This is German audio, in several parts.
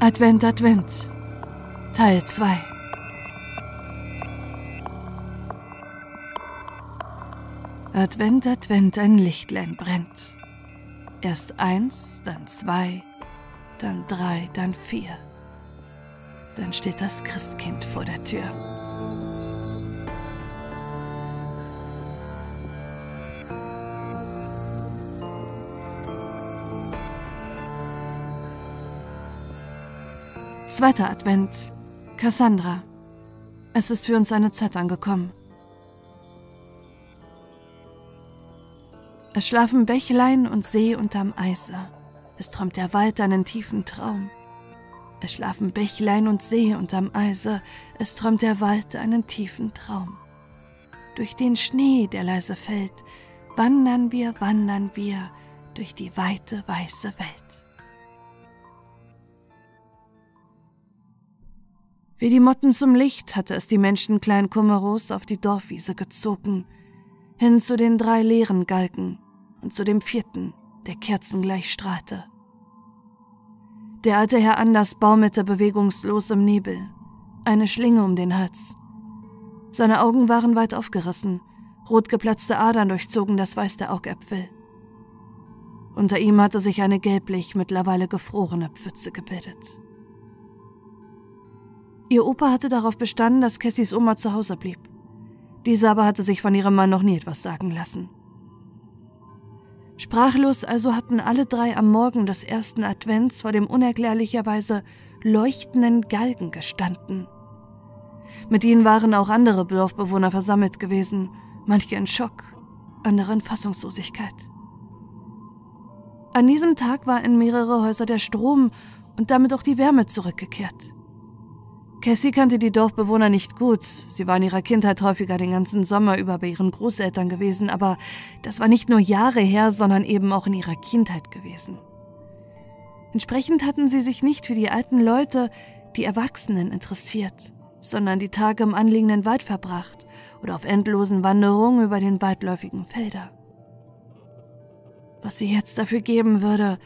Advent, Advent, Teil 2. Advent, Advent, ein Lichtlein brennt. Erst 1, dann 2, dann 3, dann 4. Dann steht das Christkind vor der Tür. Zweiter Advent. Kassandra. Es ist für uns eine Z angekommen. Es schlafen Bächlein und See unterm Eise. Es träumt der Wald einen tiefen Traum. Es schlafen Bächlein und See unterm Eise. Es träumt der Wald einen tiefen Traum. Durch den Schnee, der leise fällt, wandern wir durch die weite, weiße Welt. Wie die Motten zum Licht hatte es die Menschen klein Kummerows auf die Dorfwiese gezogen, hin zu den 3 leeren Galgen und zu dem 4., der kerzengleich strahlte. Der alte Herr Anders baumelte bewegungslos im Nebel, eine Schlinge um den Hals. Seine Augen waren weit aufgerissen, rotgeplatzte Adern durchzogen das Weiß der Augäpfel. Unter ihm hatte sich eine gelblich mittlerweile gefrorene Pfütze gebildet. Ihr Opa hatte darauf bestanden, dass Cassys Oma zu Hause blieb. Diese aber hatte sich von ihrem Mann noch nie etwas sagen lassen. Sprachlos also hatten alle 3 am Morgen des ersten Advents vor dem unerklärlicherweise leuchtenden Galgen gestanden. Mit ihnen waren auch andere Dorfbewohner versammelt gewesen, manche in Schock, andere in Fassungslosigkeit. An diesem Tag war in mehrere Häuser der Strom und damit auch die Wärme zurückgekehrt. Cassy kannte die Dorfbewohner nicht gut, sie war in ihrer Kindheit häufiger den ganzen Sommer über bei ihren Großeltern gewesen, aber das war nicht nur Jahre her, sondern eben auch in ihrer Kindheit gewesen. Entsprechend hatten sie sich nicht für die alten Leute, die Erwachsenen, interessiert, sondern die Tage im anliegenden Wald verbracht oder auf endlosen Wanderungen über den weitläufigen Felder. Was sie jetzt dafür geben würde,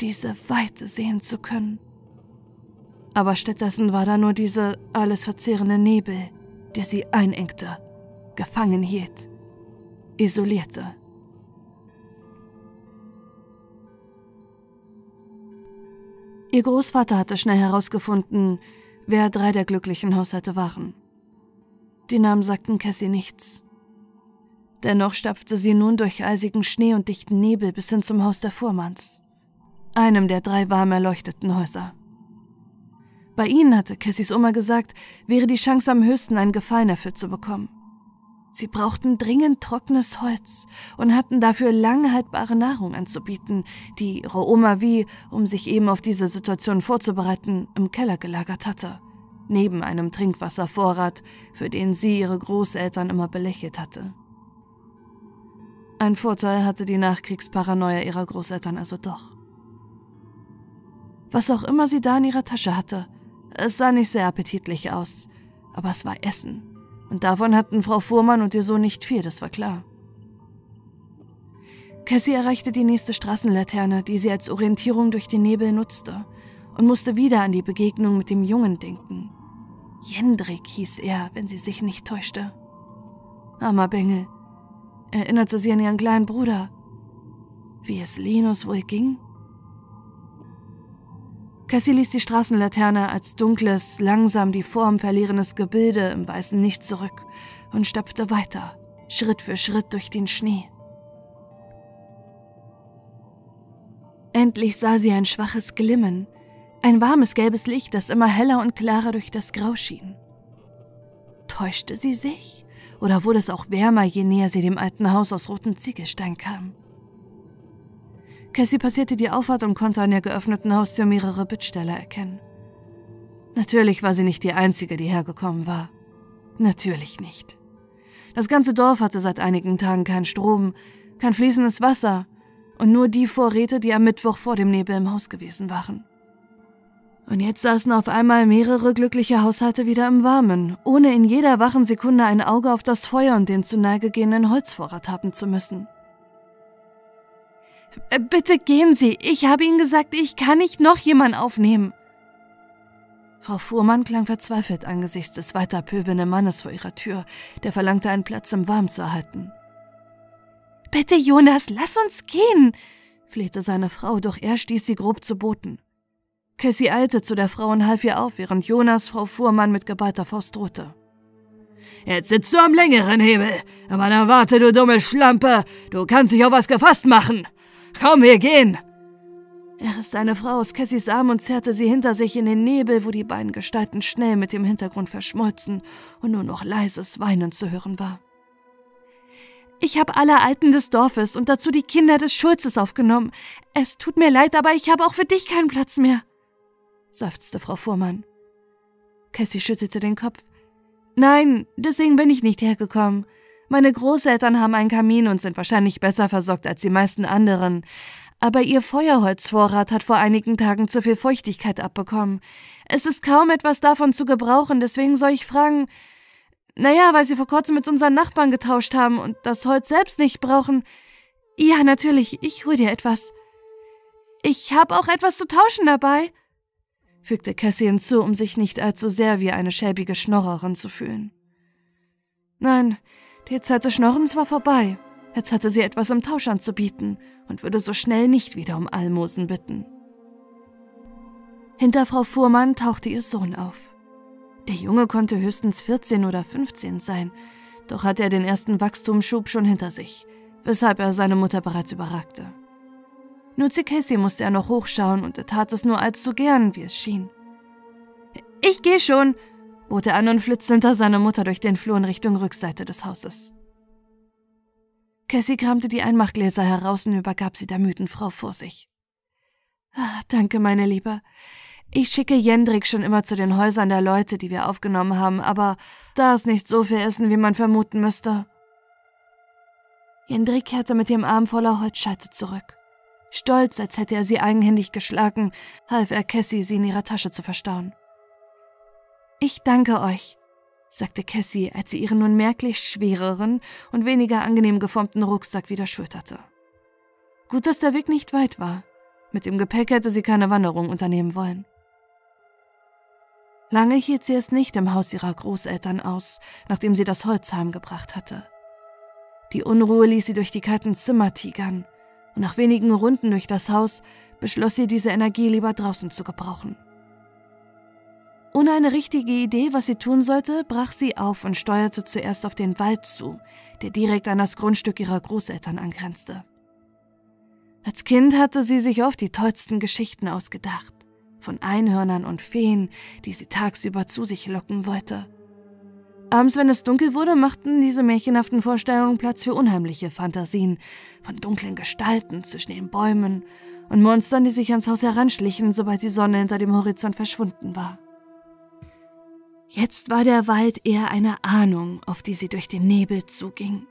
diese Weite sehen zu können. Aber stattdessen war da nur dieser alles verzehrende Nebel, der sie einengte, gefangen hielt, isolierte. Ihr Großvater hatte schnell herausgefunden, wer 3 der glücklichen Haushalte waren. Die Namen sagten Cassy nichts. Dennoch stapfte sie nun durch eisigen Schnee und dichten Nebel bis hin zum Haus der Fuhrmanns, einem der 3 warm erleuchteten Häuser. Bei ihnen, hatte Cassys Oma gesagt, wäre die Chance am höchsten, einen Gefallen erfüllt zu bekommen. Sie brauchten dringend trockenes Holz und hatten dafür lang haltbare Nahrung anzubieten, die ihre Oma wie, um sich eben auf diese Situation vorzubereiten, im Keller gelagert hatte, neben einem Trinkwasservorrat, für den sie ihre Großeltern immer belächelt hatte. Ein Vorteil hatte die Nachkriegsparanoia ihrer Großeltern also doch. Was auch immer sie da in ihrer Tasche hatte, es sah nicht sehr appetitlich aus, aber es war Essen. Und davon hatten Frau Fuhrmann und ihr Sohn nicht viel, das war klar. Cassy erreichte die nächste Straßenlaterne, die sie als Orientierung durch den Nebel nutzte, und musste wieder an die Begegnung mit dem Jungen denken. Jendrik hieß er, wenn sie sich nicht täuschte. Armer Bengel, erinnerte sie an ihren kleinen Bruder. Wie es Linus wohl ging? Cassy ließ die Straßenlaterne als dunkles, langsam die Form verlierendes Gebilde im weißen Nicht zurück und stapfte weiter, Schritt für Schritt durch den Schnee. Endlich sah sie ein schwaches Glimmen, ein warmes gelbes Licht, das immer heller und klarer durch das Grau schien. Täuschte sie sich? Oder wurde es auch wärmer, je näher sie dem alten Haus aus rotem Ziegelstein kam? Cassy passierte die Auffahrt und konnte an der geöffneten Haustür mehrere Bittsteller erkennen. Natürlich war sie nicht die Einzige, die hergekommen war. Natürlich nicht. Das ganze Dorf hatte seit einigen Tagen keinen Strom, kein fließendes Wasser und nur die Vorräte, die am Mittwoch vor dem Nebel im Haus gewesen waren. Und jetzt saßen auf einmal mehrere glückliche Haushalte wieder im Warmen, ohne in jeder wachen Sekunde ein Auge auf das Feuer und den zu Neige gehenden Holzvorrat haben zu müssen. Bitte gehen Sie. Ich habe Ihnen gesagt, ich kann nicht noch jemanden aufnehmen. Frau Fuhrmann klang verzweifelt angesichts des weiter pöbelnden Mannes vor ihrer Tür, der verlangte, einen Platz im Warmen zu erhalten. »Bitte, Jonas, lass uns gehen!« flehte seine Frau, doch er stieß sie grob zu Boden. Cassy eilte zu der Frau und half ihr auf, während Jonas Frau Fuhrmann mit geballter Faust drohte. »Jetzt sitzt du am längeren Hebel, aber dann warte, du dumme Schlampe, du kannst dich auf was gefasst machen! Komm, wir gehen!« Er riss eine Frau aus Cassys Arm und zerrte sie hinter sich in den Nebel, wo die beiden Gestalten schnell mit dem Hintergrund verschmolzen und nur noch leises Weinen zu hören war. »Ich habe alle Alten des Dorfes und dazu die Kinder des Schulzes aufgenommen. Es tut mir leid, aber ich habe auch für dich keinen Platz mehr«, seufzte Frau Fuhrmann. Cassy schüttelte den Kopf. »Nein, deswegen bin ich nicht hergekommen. Meine Großeltern haben einen Kamin und sind wahrscheinlich besser versorgt als die meisten anderen. Aber ihr Feuerholzvorrat hat vor einigen Tagen zu viel Feuchtigkeit abbekommen. Es ist kaum etwas davon zu gebrauchen, deswegen soll ich fragen. Naja, weil sie vor kurzem mit unseren Nachbarn getauscht haben und das Holz selbst nicht brauchen. Ja, natürlich, ich hol dir etwas. Ich habe auch etwas zu tauschen dabei«, fügte Cassy hinzu, um sich nicht allzu sehr wie eine schäbige Schnorrerin zu fühlen. Nein, die Zeit des Schnorrens war vorbei. Jetzt hatte sie etwas im Tausch anzubieten und würde so schnell nicht wieder um Almosen bitten. Hinter Frau Fuhrmann tauchte ihr Sohn auf. Der Junge konnte höchstens 14 oder 15 sein, doch hatte er den ersten Wachstumsschub schon hinter sich, weshalb er seine Mutter bereits überragte. Nur zu Cassy musste er noch hochschauen und er tat es nur allzu gern, wie es schien. »Ich gehe schon«, bot er an und flitzte hinter seiner Mutter durch den Flur in Richtung Rückseite des Hauses. Cassy kramte die Einmachgläser heraus und übergab sie der müden Frau vor sich. »Ah, danke, meine Liebe. Ich schicke Jendrik schon immer zu den Häusern der Leute, die wir aufgenommen haben, aber da ist nicht so viel Essen, wie man vermuten müsste.« Jendrik kehrte mit dem Arm voller Holzscheite zurück. Stolz, als hätte er sie eigenhändig geschlagen, half er Cassy, sie in ihrer Tasche zu verstauen. »Ich danke euch«, sagte Cassy, als sie ihren nun merklich schwereren und weniger angenehm geformten Rucksack wieder schulterte. Gut, dass der Weg nicht weit war. Mit dem Gepäck hätte sie keine Wanderung unternehmen wollen. Lange hielt sie es nicht im Haus ihrer Großeltern aus, nachdem sie das Holz heimgebracht hatte. Die Unruhe ließ sie durch die kalten Zimmer tigern, und nach wenigen Runden durch das Haus beschloss sie, diese Energie lieber draußen zu gebrauchen. Ohne eine richtige Idee, was sie tun sollte, brach sie auf und steuerte zuerst auf den Wald zu, der direkt an das Grundstück ihrer Großeltern angrenzte. Als Kind hatte sie sich oft die tollsten Geschichten ausgedacht, von Einhörnern und Feen, die sie tagsüber zu sich locken wollte. Abends, wenn es dunkel wurde, machten diese märchenhaften Vorstellungen Platz für unheimliche Fantasien, von dunklen Gestalten zwischen den Bäumen und Monstern, die sich ans Haus heranschlichen, sobald die Sonne hinter dem Horizont verschwunden war. Jetzt war der Wald eher eine Ahnung, auf die sie durch den Nebel zuging.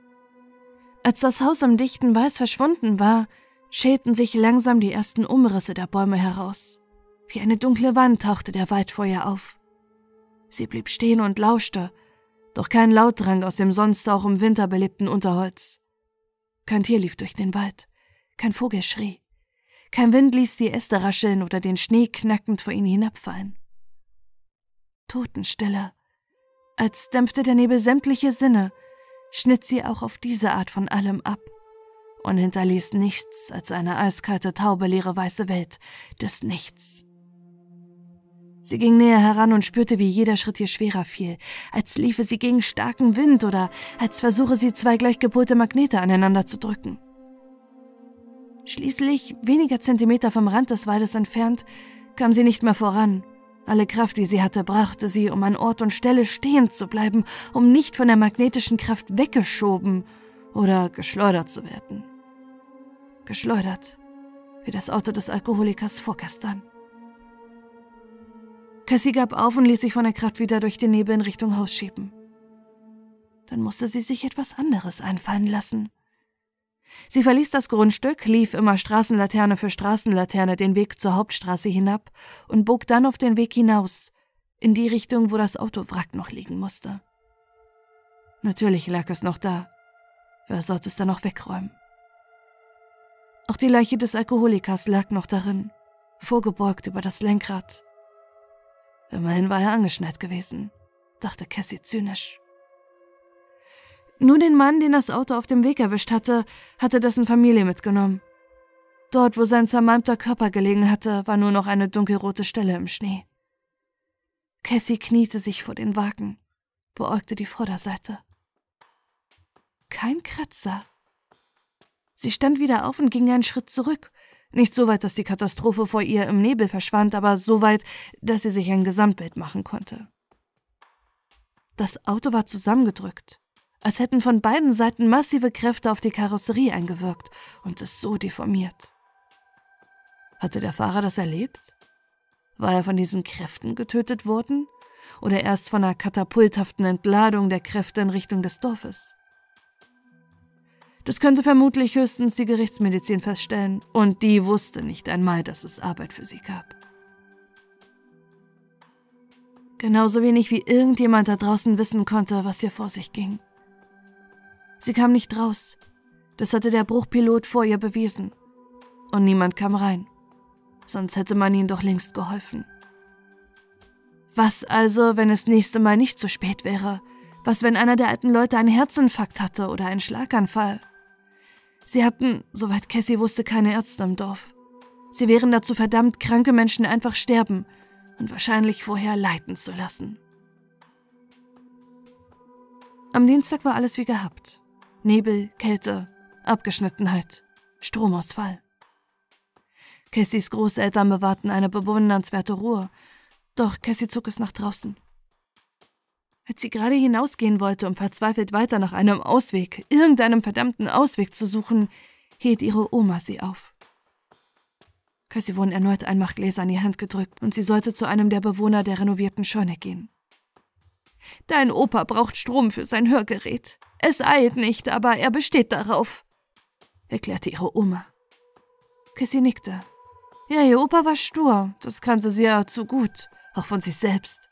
Als das Haus im dichten Weiß verschwunden war, schälten sich langsam die ersten Umrisse der Bäume heraus. Wie eine dunkle Wand tauchte der Wald vor ihr auf. Sie blieb stehen und lauschte, doch kein Laut drang aus dem sonst auch im Winter belebten Unterholz. Kein Tier lief durch den Wald, kein Vogel schrie, kein Wind ließ die Äste rascheln oder den Schnee knackend vor ihnen hinabfallen. Totenstille, als dämpfte der Nebel sämtliche Sinne, schnitt sie auch auf diese Art von allem ab und hinterließ nichts als eine eiskalte, taube, leere, weiße Welt des Nichts. Sie ging näher heran und spürte, wie jeder Schritt ihr schwerer fiel, als liefe sie gegen starken Wind oder als versuche sie, zwei gleich gepolte Magnete aneinander zu drücken. Schließlich, weniger Zentimeter vom Rand des Waldes entfernt, kam sie nicht mehr voran. Alle Kraft, die sie hatte, brachte sie, um an Ort und Stelle stehen zu bleiben, um nicht von der magnetischen Kraft weggeschoben oder geschleudert zu werden. Geschleudert, wie das Auto des Alkoholikers vorgestern. Cassy gab auf und ließ sich von der Kraft wieder durch den Nebel in Richtung Haus schieben. Dann musste sie sich etwas anderes einfallen lassen. Sie verließ das Grundstück, lief immer Straßenlaterne für Straßenlaterne den Weg zur Hauptstraße hinab und bog dann auf den Weg hinaus, in die Richtung, wo das Autowrack noch liegen musste. Natürlich lag es noch da. Wer sollte es dann noch wegräumen? Auch die Leiche des Alkoholikers lag noch darin, vorgebeugt über das Lenkrad. Immerhin war er angeschnallt gewesen, dachte Cassy zynisch. Nur den Mann, den das Auto auf dem Weg erwischt hatte, hatte dessen Familie mitgenommen. Dort, wo sein zermalmter Körper gelegen hatte, war nur noch eine dunkelrote Stelle im Schnee. Cassy kniete sich vor den Wagen, beäugte die Vorderseite. Kein Kratzer. Sie stand wieder auf und ging einen Schritt zurück. Nicht so weit, dass die Katastrophe vor ihr im Nebel verschwand, aber so weit, dass sie sich ein Gesamtbild machen konnte. Das Auto war zusammengedrückt, als hätten von beiden Seiten massive Kräfte auf die Karosserie eingewirkt und es so deformiert. Hatte der Fahrer das erlebt? War er von diesen Kräften getötet worden? Oder erst von einer katapulthaften Entladung der Kräfte in Richtung des Dorfes? Das könnte vermutlich höchstens die Gerichtsmedizin feststellen, und die wusste nicht einmal, dass es Arbeit für sie gab. Genauso wenig wie irgendjemand da draußen wissen konnte, was hier vor sich ging. Sie kam nicht raus, das hatte der Bruchpilot vor ihr bewiesen, und niemand kam rein, sonst hätte man ihnen doch längst geholfen. Was also, wenn es nächste Mal nicht zu spät wäre? Was, wenn einer der alten Leute einen Herzinfarkt hatte oder einen Schlaganfall? Sie hatten, soweit Cassy wusste, keine Ärzte im Dorf. Sie wären dazu verdammt, kranke Menschen einfach sterben und wahrscheinlich vorher leiden zu lassen. Am Dienstag war alles wie gehabt. Nebel, Kälte, Abgeschnittenheit, Stromausfall. Cassys Großeltern bewahrten eine bewundernswerte Ruhe, doch Cassy zog es nach draußen. Als sie gerade hinausgehen wollte, um verzweifelt weiter nach einem Ausweg, irgendeinem verdammten Ausweg zu suchen, hielt ihre Oma sie auf. Cassy wurden erneut ein Machtgläser in die Hand gedrückt und sie sollte zu einem der Bewohner der renovierten Scheune gehen. »Dein Opa braucht Strom für sein Hörgerät. Es eilt nicht, aber er besteht darauf«, erklärte ihre Oma. Cassy nickte. Ja, ihr Opa war stur, das kannte sie ja zu gut, auch von sich selbst.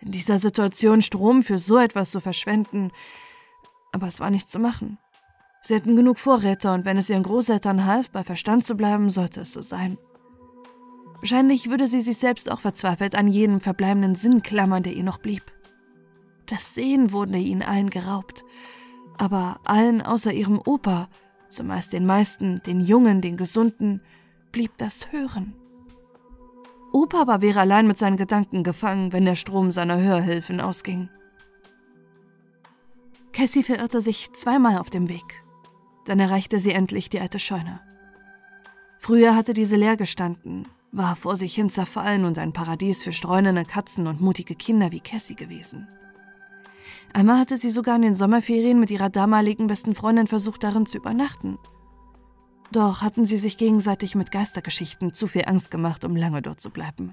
In dieser Situation Strom für so etwas zu verschwenden, aber es war nichts zu machen. Sie hatten genug Vorräte und wenn es ihren Großeltern half, bei Verstand zu bleiben, sollte es so sein. Wahrscheinlich würde sie sich selbst auch verzweifelt an jedem verbleibenden Sinn klammern, der ihr noch blieb. Das Sehen wurde ihnen allen geraubt, aber allen außer ihrem Opa, zumeist den meisten, den Jungen, den Gesunden, blieb das Hören. Opa aber wäre allein mit seinen Gedanken gefangen, wenn der Strom seiner Hörhilfen ausging. Cassy verirrte sich zweimal auf dem Weg. Dann erreichte sie endlich die alte Scheune. Früher hatte diese leer gestanden, war vor sich hin zerfallen und ein Paradies für streunende Katzen und mutige Kinder wie Cassy gewesen. Einmal hatte sie sogar in den Sommerferien mit ihrer damaligen besten Freundin versucht, darin zu übernachten. Doch hatten sie sich gegenseitig mit Geistergeschichten zu viel Angst gemacht, um lange dort zu bleiben.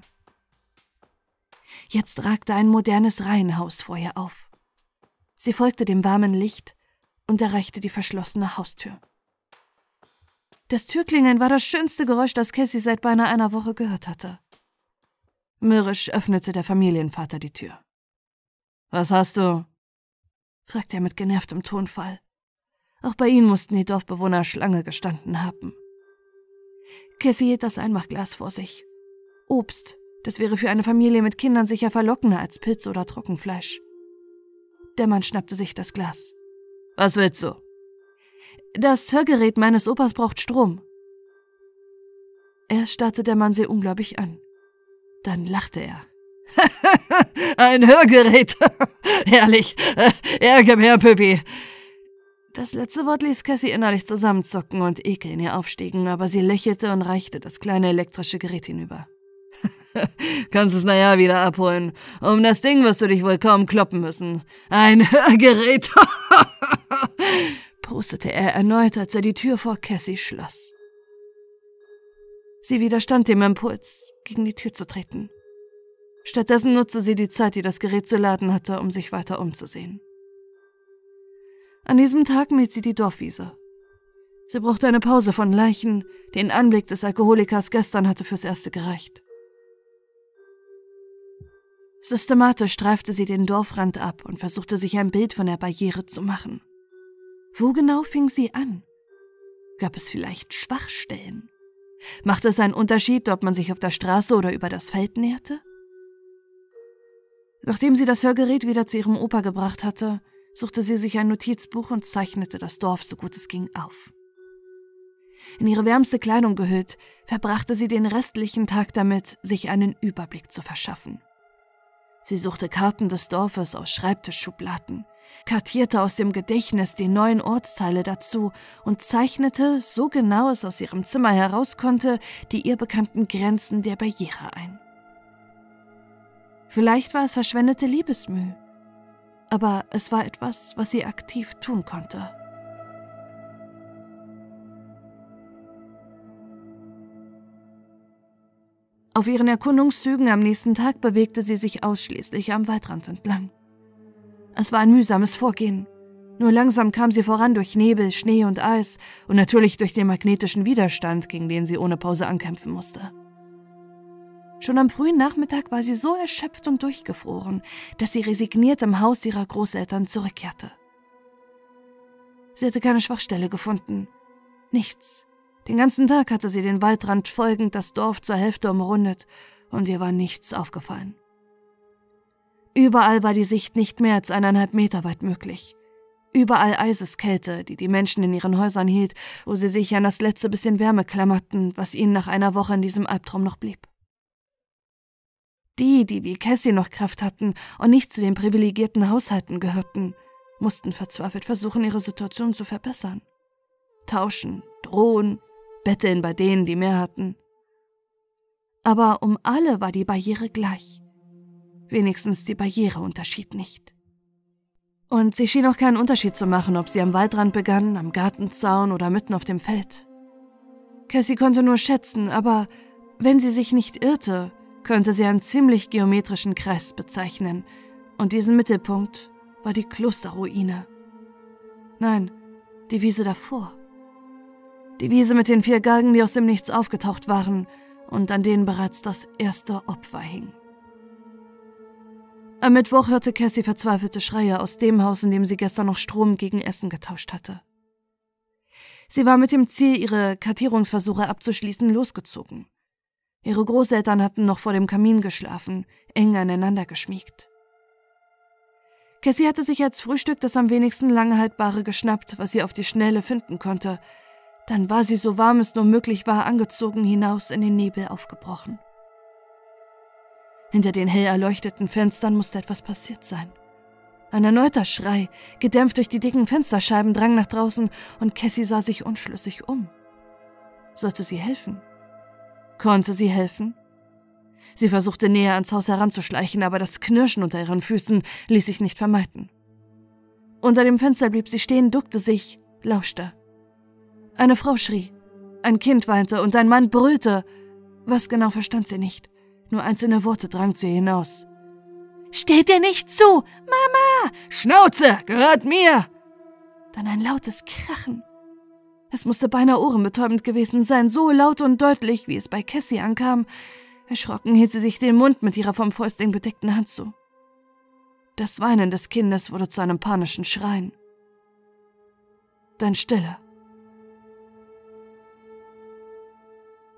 Jetzt ragte ein modernes Reihenhaus vor ihr auf. Sie folgte dem warmen Licht und erreichte die verschlossene Haustür. Das Türklingeln war das schönste Geräusch, das Cassy seit beinahe einer Woche gehört hatte. Mürrisch öffnete der Familienvater die Tür. »Was hast du?« fragte er mit genervtem Tonfall. Auch bei ihnen mussten die Dorfbewohner Schlange gestanden haben. Cassy hielt das Einmachglas vor sich. Obst, das wäre für eine Familie mit Kindern sicher verlockender als Pilz oder Trockenfleisch. Der Mann schnappte sich das Glas. »Was willst du?« »Das Hörgerät meines Opas braucht Strom.« Erst starrte der Mann sie ungläubig an. Dann lachte er. »Ein Hörgerät! Herrlich! Ärger mehr, Püppi!« Das letzte Wort ließ Cassy innerlich zusammenzucken und Ekel in ihr aufstiegen, aber sie lächelte und reichte das kleine elektrische Gerät hinüber. »Kannst es naja wieder abholen. Um das Ding wirst du dich wohl kaum kloppen müssen. Ein Hörgerät!« postete er erneut, als er die Tür vor Cassy schloss. Sie widerstand dem Impuls, gegen die Tür zu treten. Stattdessen nutzte sie die Zeit, die das Gerät zu laden hatte, um sich weiter umzusehen. An diesem Tag mied sie die Dorfwiese. Sie brauchte eine Pause von Leichen, den Anblick des Alkoholikers gestern hatte fürs Erste gereicht. Systematisch streifte sie den Dorfrand ab und versuchte sich ein Bild von der Barriere zu machen. Wo genau fing sie an? Gab es vielleicht Schwachstellen? Macht es einen Unterschied, ob man sich auf der Straße oder über das Feld näherte? Nachdem sie das Hörgerät wieder zu ihrem Opa gebracht hatte, suchte sie sich ein Notizbuch und zeichnete das Dorf, so gut es ging, auf. In ihre wärmste Kleidung gehüllt, verbrachte sie den restlichen Tag damit, sich einen Überblick zu verschaffen. Sie suchte Karten des Dorfes aus Schreibtischschubladen, kartierte aus dem Gedächtnis die neuen Ortsteile dazu und zeichnete, so genau es aus ihrem Zimmer heraus konnte, die ihr bekannten Grenzen der Barriere ein. Vielleicht war es verschwendete Liebesmüh, aber es war etwas, was sie aktiv tun konnte. Auf ihren Erkundungszügen am nächsten Tag bewegte sie sich ausschließlich am Waldrand entlang. Es war ein mühsames Vorgehen. Nur langsam kam sie voran durch Nebel, Schnee und Eis und natürlich durch den magnetischen Widerstand, gegen den sie ohne Pause ankämpfen musste. Schon am frühen Nachmittag war sie so erschöpft und durchgefroren, dass sie resigniert im Haus ihrer Großeltern zurückkehrte. Sie hatte keine Schwachstelle gefunden. Nichts. Den ganzen Tag hatte sie den Waldrand folgend das Dorf zur Hälfte umrundet und ihr war nichts aufgefallen. Überall war die Sicht nicht mehr als 1,5 Meter weit möglich. Überall Eiseskälte, die die Menschen in ihren Häusern hielt, wo sie sich an das letzte bisschen Wärme klammerten, was ihnen nach einer Woche in diesem Albtraum noch blieb. Die wie Cassy noch Kraft hatten und nicht zu den privilegierten Haushalten gehörten, mussten verzweifelt versuchen, ihre Situation zu verbessern. Tauschen, drohen, betteln bei denen, die mehr hatten. Aber um alle war die Barriere gleich. Wenigstens die Barriere unterschied nicht. Und sie schien auch keinen Unterschied zu machen, ob sie am Waldrand begann, am Gartenzaun oder mitten auf dem Feld. Cassy konnte nur schätzen, aber wenn sie sich nicht irrte, könnte sie einen ziemlich geometrischen Kreis bezeichnen. Und diesen Mittelpunkt war die Klosterruine. Nein, die Wiese davor. Die Wiese mit den 4 Galgen, die aus dem Nichts aufgetaucht waren und an denen bereits das erste Opfer hing. Am Mittwoch hörte Cassy verzweifelte Schreie aus dem Haus, in dem sie gestern noch Strom gegen Essen getauscht hatte. Sie war mit dem Ziel, ihre Kartierungsversuche abzuschließen, losgezogen. Ihre Großeltern hatten noch vor dem Kamin geschlafen, eng aneinander geschmiegt. Cassy hatte sich als Frühstück das am wenigsten langhaltbare geschnappt, was sie auf die Schnelle finden konnte. Dann war sie, so warm es nur möglich war, angezogen hinaus in den Nebel aufgebrochen. Hinter den hell erleuchteten Fenstern musste etwas passiert sein. Ein erneuter Schrei, gedämpft durch die dicken Fensterscheiben, drang nach draußen und Cassy sah sich unschlüssig um. Sollte sie helfen? Konnte sie helfen? Sie versuchte näher ans Haus heranzuschleichen, aber das Knirschen unter ihren Füßen ließ sich nicht vermeiden. Unter dem Fenster blieb sie stehen, duckte sich, lauschte. Eine Frau schrie, ein Kind weinte und ein Mann brüllte. Was genau verstand sie nicht? Nur einzelne Worte drangen zu ihr hinaus. »Steht dir nicht zu! Mama! Schnauze! Gehört mir!« Dann ein lautes Krachen. Es musste beinahe ohrenbetäubend gewesen sein, so laut und deutlich, wie es bei Cassy ankam. Erschrocken hielt sie sich den Mund mit ihrer vom Fäustling bedeckten Hand zu. Das Weinen des Kindes wurde zu einem panischen Schreien. Dann Stille.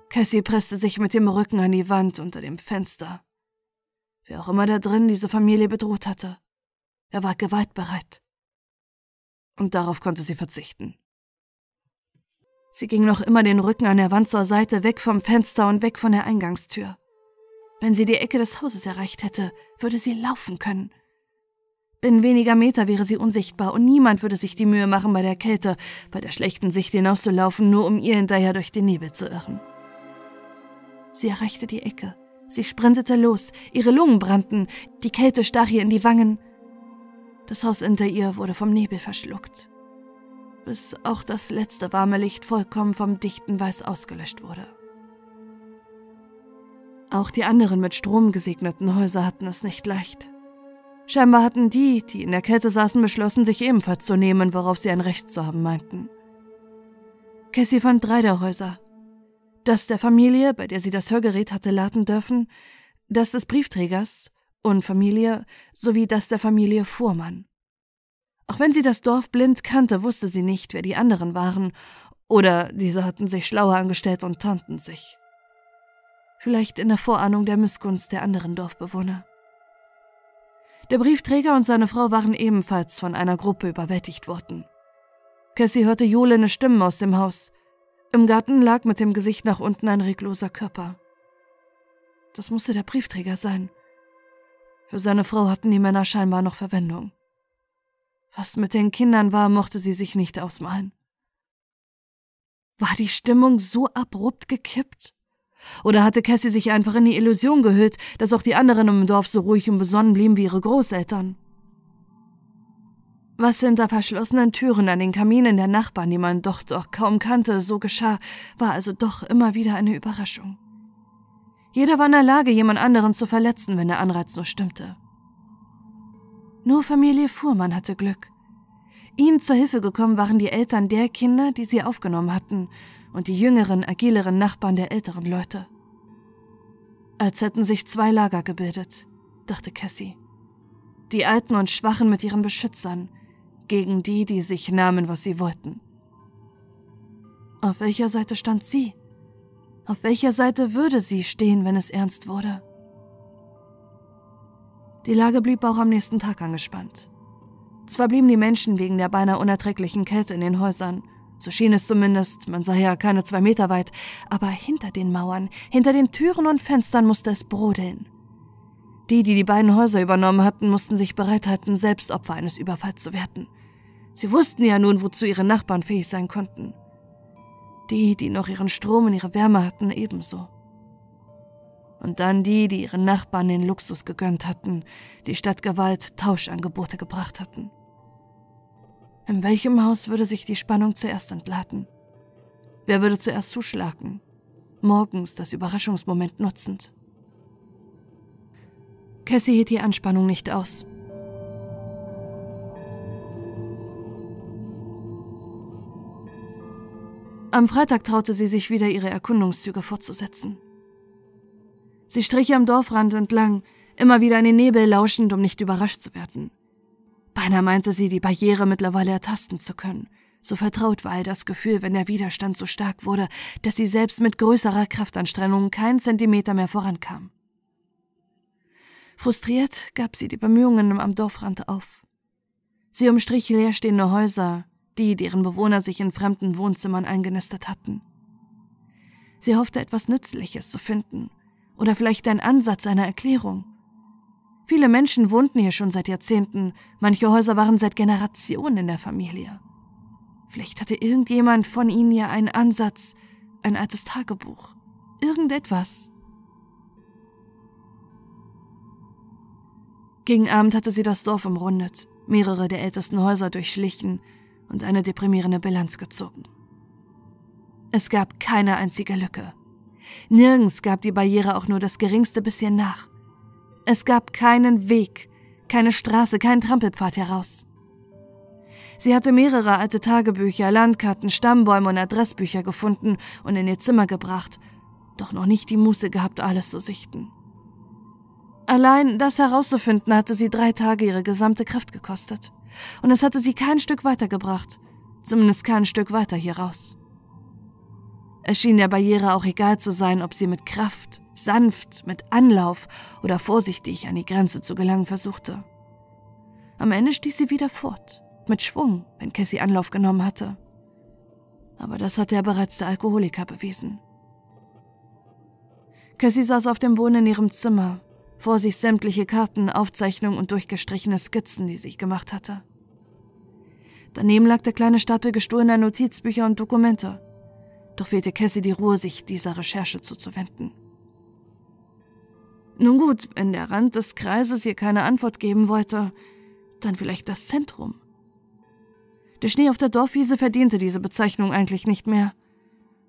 Cassy presste sich mit dem Rücken an die Wand unter dem Fenster. Wer auch immer da drin diese Familie bedroht hatte, er war gewaltbereit. Und darauf konnte sie verzichten. Sie ging noch immer den Rücken an der Wand zur Seite, weg vom Fenster und weg von der Eingangstür. Wenn sie die Ecke des Hauses erreicht hätte, würde sie laufen können. Binnen weniger Meter wäre sie unsichtbar und niemand würde sich die Mühe machen, bei der Kälte, bei der schlechten Sicht hinauszulaufen, nur um ihr hinterher durch den Nebel zu irren. Sie erreichte die Ecke. Sie sprintete los. Ihre Lungen brannten. Die Kälte stach ihr in die Wangen. Das Haus hinter ihr wurde vom Nebel verschluckt, bis auch das letzte warme Licht vollkommen vom dichten Weiß ausgelöscht wurde. Auch die anderen mit Strom gesegneten Häuser hatten es nicht leicht. Scheinbar hatten die, die in der Kälte saßen, beschlossen, sich ebenfalls zu nehmen, worauf sie ein Recht zu haben meinten. Cassy fand 3 der Häuser. Das der Familie, bei der sie das Hörgerät hatte laden dürfen, das des Briefträgers und Familie sowie das der Familie Fuhrmann. Auch wenn sie das Dorf blind kannte, wusste sie nicht, wer die anderen waren Oder diese hatten sich schlauer angestellt und tarnten sich. Vielleicht in der Vorahnung der Missgunst der anderen Dorfbewohner. Der Briefträger und seine Frau waren ebenfalls von einer Gruppe überwältigt worden. Cassy hörte johlende Stimmen aus dem Haus. Im Garten lag mit dem Gesicht nach unten ein regloser Körper. Das musste der Briefträger sein. Für seine Frau hatten die Männer scheinbar noch Verwendung. Was mit den Kindern war, mochte sie sich nicht ausmalen. War die Stimmung so abrupt gekippt? Oder hatte Cassy sich einfach in die Illusion gehüllt, dass auch die anderen im Dorf so ruhig und besonnen blieben wie ihre Großeltern? Was hinter verschlossenen Türen an den Kaminen der Nachbarn, die man doch kaum kannte, so geschah, war also doch immer wieder eine Überraschung. Jeder war in der Lage, jemand anderen zu verletzen, wenn der Anreiz nur stimmte. Nur Familie Fuhrmann hatte Glück. Ihnen zur Hilfe gekommen waren die Eltern der Kinder, die sie aufgenommen hatten, und die jüngeren, agileren Nachbarn der älteren Leute. Als hätten sich zwei Lager gebildet, dachte Cassy. Die Alten und Schwachen mit ihren Beschützern, gegen die, die sich nahmen, was sie wollten. Auf welcher Seite stand sie? Auf welcher Seite würde sie stehen, wenn es ernst wurde? Die Lage blieb auch am nächsten Tag angespannt. Zwar blieben die Menschen wegen der beinahe unerträglichen Kälte in den Häusern, so schien es zumindest, man sei ja keine 2 Meter weit, aber hinter den Mauern, hinter den Türen und Fenstern musste es brodeln. Die beiden Häuser übernommen hatten, mussten sich bereithalten, selbst Opfer eines Überfalls zu werden. Sie wussten ja nun, wozu ihre Nachbarn fähig sein konnten. Die noch ihren Strom und ihre Wärme hatten, ebenso. Und dann die ihren Nachbarn den Luxus gegönnt hatten, die statt Gewalt Tauschangebote gebracht hatten. In welchem Haus würde sich die Spannung zuerst entladen? Wer würde zuerst zuschlagen? Morgens das Überraschungsmoment nutzend. Cassy hielt die Anspannung nicht aus. Am Freitag traute sie sich wieder, ihre Erkundungszüge fortzusetzen. Sie strich am Dorfrand entlang, immer wieder in den Nebel lauschend, um nicht überrascht zu werden. Beinahe meinte sie, die Barriere mittlerweile ertasten zu können. So vertraut war ihr das Gefühl, wenn der Widerstand so stark wurde, dass sie selbst mit größerer Kraftanstrengung keinen Zentimeter mehr vorankam. Frustriert gab sie die Bemühungen am Dorfrand auf. Sie umstrich leerstehende Häuser, deren Bewohner sich in fremden Wohnzimmern eingenistet hatten. Sie hoffte, etwas Nützliches zu finden oder vielleicht einen Ansatz einer Erklärung. Viele Menschen wohnten hier schon seit Jahrzehnten, manche Häuser waren seit Generationen in der Familie. Vielleicht hatte irgendjemand von ihnen ja einen Ansatz, ein altes Tagebuch, irgendetwas. Gegen Abend hatte sie das Dorf umrundet, mehrere der ältesten Häuser durchschlichen und eine deprimierende Bilanz gezogen. Es gab keine einzige Lücke. Nirgends gab die Barriere auch nur das geringste bisschen nach. Es gab keinen Weg, keine Straße, keinen Trampelpfad heraus. Sie hatte mehrere alte Tagebücher, Landkarten, Stammbäume und Adressbücher gefunden und in ihr Zimmer gebracht, doch noch nicht die Muße gehabt, alles zu sichten. Allein das herauszufinden, hatte sie 3 Tage ihre gesamte Kraft gekostet. Und es hatte sie kein Stück weitergebracht, zumindest kein Stück weiter hier raus. Es schien der Barriere auch egal zu sein, ob sie mit Kraft, sanft, mit Anlauf oder vorsichtig an die Grenze zu gelangen versuchte. Am Ende stieß sie wieder fort, mit Schwung, wenn Cassy Anlauf genommen hatte. Aber das hatte ja bereits der Alkoholiker bewiesen. Cassy saß auf dem Boden in ihrem Zimmer, vor sich sämtliche Karten, Aufzeichnungen und durchgestrichene Skizzen, die sie gemacht hatte. Daneben lag der kleine Stapel gestohlener Notizbücher und Dokumente, doch fehlte Cassy die Ruhe, sich dieser Recherche zuzuwenden. Nun gut, wenn der Rand des Kreises ihr keine Antwort geben wollte, dann vielleicht das Zentrum. Der Schnee auf der Dorfwiese verdiente diese Bezeichnung eigentlich nicht mehr.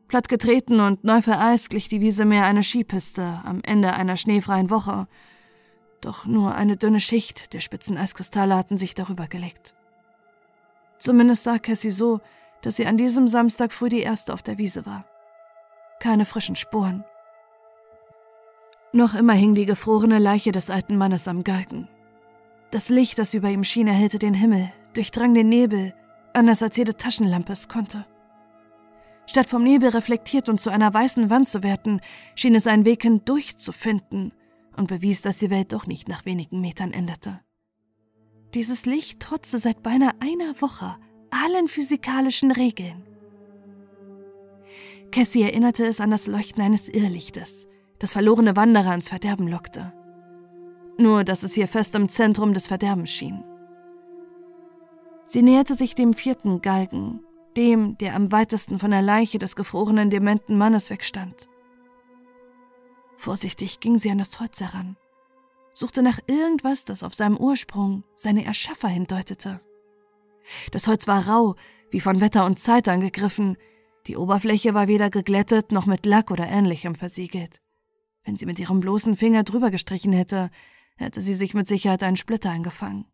Plattgetreten und neu vereist glich die Wiese mehr einer Skipiste am Ende einer schneefreien Woche. Doch nur eine dünne Schicht der spitzen Eiskristalle hatten sich darüber gelegt. Zumindest sah Cassy so, dass sie an diesem Samstag früh die erste auf der Wiese war. Keine frischen Spuren. Noch immer hing die gefrorene Leiche des alten Mannes am Galgen. Das Licht, das über ihm schien, erhellte den Himmel, durchdrang den Nebel, anders als jede Taschenlampe es konnte. Statt vom Nebel reflektiert und zu einer weißen Wand zu werden, schien es einen Weg hindurch zu finden und bewies, dass die Welt doch nicht nach wenigen Metern endete. Dieses Licht trotzte seit beinahe einer Woche allen physikalischen Regeln. Cassy erinnerte es an das Leuchten eines Irrlichtes, das verlorene Wanderer ins Verderben lockte. Nur, dass es hier fest im Zentrum des Verderbens schien. Sie näherte sich dem vierten Galgen, dem, der am weitesten von der Leiche des gefrorenen, dementen Mannes wegstand. Vorsichtig ging sie an das Holz heran, suchte nach irgendwas, das auf seinem Ursprung seine Erschaffer hindeutete. Das Holz war rau, wie von Wetter und Zeit angegriffen, die Oberfläche war weder geglättet noch mit Lack oder Ähnlichem versiegelt. Wenn sie mit ihrem bloßen Finger drüber gestrichen hätte, hätte sie sich mit Sicherheit einen Splitter eingefangen.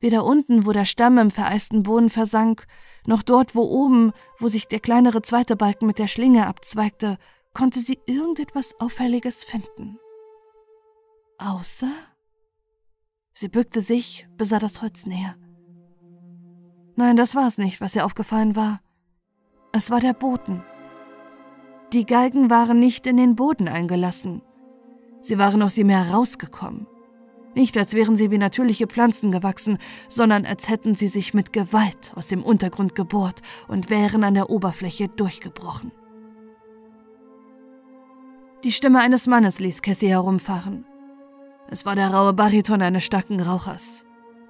Weder unten, wo der Stamm im vereisten Boden versank, noch dort, wo oben, wo sich der kleinere zweite Balken mit der Schlinge abzweigte, konnte sie irgendetwas Auffälliges finden. Außer? Sie bückte sich, besah das Holz näher. Nein, das war es nicht, was ihr aufgefallen war. Es war der Boden. Die Galgen waren nicht in den Boden eingelassen. Sie waren aus ihm herausgekommen. Nicht, als wären sie wie natürliche Pflanzen gewachsen, sondern als hätten sie sich mit Gewalt aus dem Untergrund gebohrt und wären an der Oberfläche durchgebrochen. Die Stimme eines Mannes ließ Cassy herumfahren. Es war der raue Bariton eines starken Rauchers.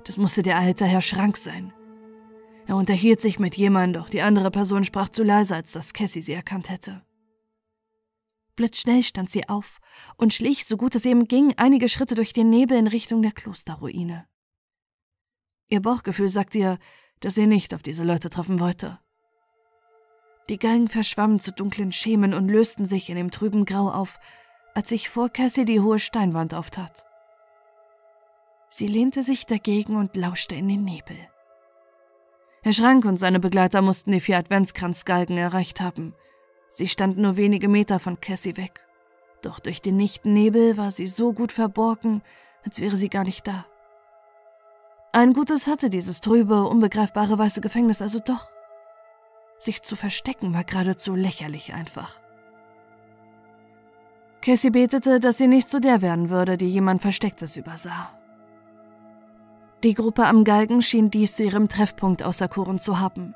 Das musste der alte Herr Schrank sein. Er unterhielt sich mit jemandem, doch die andere Person sprach zu leise, als dass Cassy sie erkannt hätte. Blitzschnell stand sie auf und schlich, so gut es eben ging, einige Schritte durch den Nebel in Richtung der Klosterruine. Ihr Bauchgefühl sagte ihr, dass sie nicht auf diese Leute treffen wollte. Die Galgen verschwammen zu dunklen Schemen und lösten sich in dem trüben Grau auf, als sich vor Cassy die hohe Steinwand auftat. Sie lehnte sich dagegen und lauschte in den Nebel. Herr Schrank und seine Begleiter mussten die 4 Adventskranzgalgen erreicht haben. Sie stand nur wenige Meter von Cassy weg. Doch durch den dichten Nebel war sie so gut verborgen, als wäre sie gar nicht da. Ein Gutes hatte dieses trübe, unbegreifbare weiße Gefängnis also doch. Sich zu verstecken war geradezu lächerlich einfach. Cassy betete, dass sie nicht zu der werden würde, die jemand Verstecktes übersah. Die Gruppe am Galgen schien dies zu ihrem Treffpunkt auserkoren zu haben.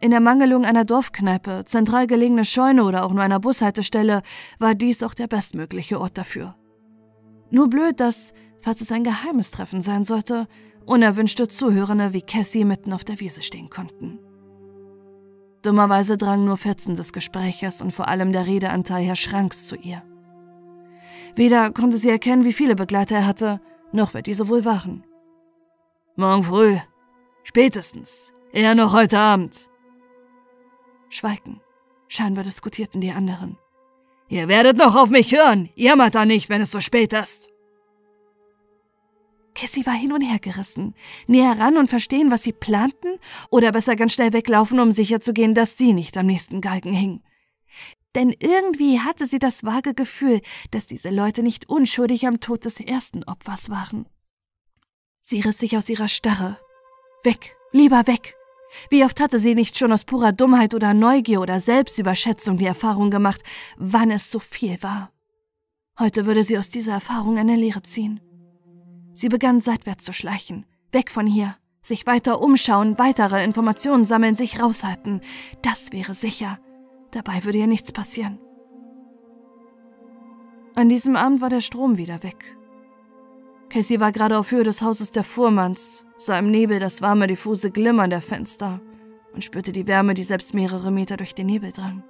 In Ermangelung einer Dorfkneipe, zentral gelegene Scheune oder auch nur einer Bushaltestelle war dies auch der bestmögliche Ort dafür. Nur blöd, dass, falls es ein geheimes Treffen sein sollte, unerwünschte Zuhörende wie Cassy mitten auf der Wiese stehen konnten. Dummerweise drangen nur Fetzen des Gespräches und vor allem der Redeanteil Herr Schranks zu ihr. Weder konnte sie erkennen, wie viele Begleiter er hatte, noch wer diese wohl waren. »Morgen früh. Spätestens. Eher noch heute Abend.« Schweigen. Scheinbar diskutierten die anderen. »Ihr werdet noch auf mich hören. Jammert da nicht, wenn es so spät ist.« Cassy war hin und her gerissen. Näher ran und verstehen, was sie planten? Oder besser ganz schnell weglaufen, um sicherzugehen, dass sie nicht am nächsten Galgen hing? Denn irgendwie hatte sie das vage Gefühl, dass diese Leute nicht unschuldig am Tod des ersten Opfers waren. Sie riss sich aus ihrer Starre. Weg, lieber weg! Wie oft hatte sie nicht schon aus purer Dummheit oder Neugier oder Selbstüberschätzung die Erfahrung gemacht, wann es so viel war. Heute würde sie aus dieser Erfahrung eine Lehre ziehen. Sie begann seitwärts zu schleichen, weg von hier, sich weiter umschauen, weitere Informationen sammeln, sich raushalten. Das wäre sicher. Dabei würde ihr nichts passieren. An diesem Abend war der Strom wieder weg. Cassy war gerade auf Höhe des Hauses der Fuhrmanns, sah im Nebel das warme, diffuse Glimmern der Fenster und spürte die Wärme, die selbst mehrere Meter durch den Nebel drang.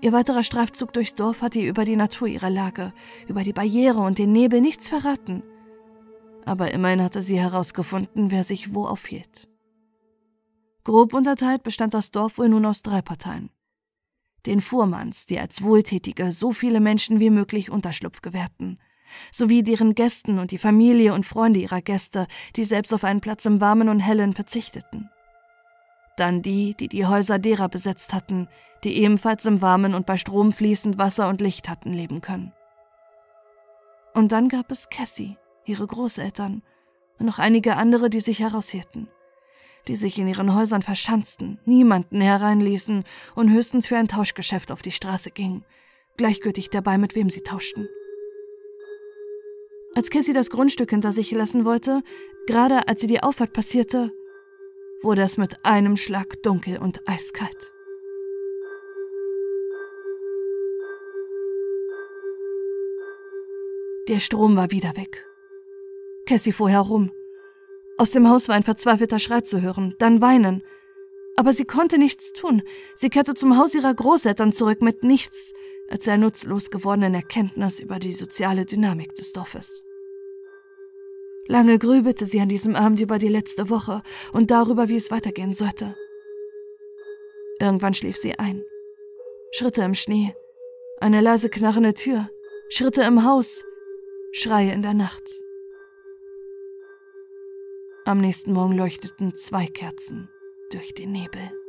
Ihr weiterer Streifzug durchs Dorf hatte ihr über die Natur ihrer Lage, über die Barriere und den Nebel nichts verraten. Aber immerhin hatte sie herausgefunden, wer sich wo aufhielt. Grob unterteilt bestand das Dorf wohl nun aus 3 Parteien. Den Fuhrmanns, die als Wohltätige so viele Menschen wie möglich Unterschlupf gewährten, sowie deren Gästen und die Familie und Freunde ihrer Gäste, die selbst auf einen Platz im Warmen und Hellen verzichteten. Dann die Häuser derer besetzt hatten, die ebenfalls im Warmen und bei Strom fließend Wasser und Licht hatten leben können. Und dann gab es Cassy, ihre Großeltern und noch einige andere, die sich heraushielten. die sich in ihren Häusern verschanzten, niemanden hereinließen und höchstens für ein Tauschgeschäft auf die Straße gingen, gleichgültig dabei, mit wem sie tauschten. Als Cassy das Grundstück hinter sich lassen wollte, gerade als sie die Auffahrt passierte, wurde es mit einem Schlag dunkel und eiskalt. Der Strom war wieder weg. Cassy fuhr herum. Aus dem Haus war ein verzweifelter Schrei zu hören, dann Weinen. Aber sie konnte nichts tun. Sie kehrte zum Haus ihrer Großeltern zurück mit nichts als der nutzlos gewordenen Erkenntnis über die soziale Dynamik des Dorfes. Lange grübelte sie an diesem Abend über die letzte Woche und darüber, wie es weitergehen sollte. Irgendwann schlief sie ein. Schritte im Schnee, eine leise knarrende Tür, Schritte im Haus, Schreie in der Nacht. Am nächsten Morgen leuchteten 2 Kerzen durch den Nebel.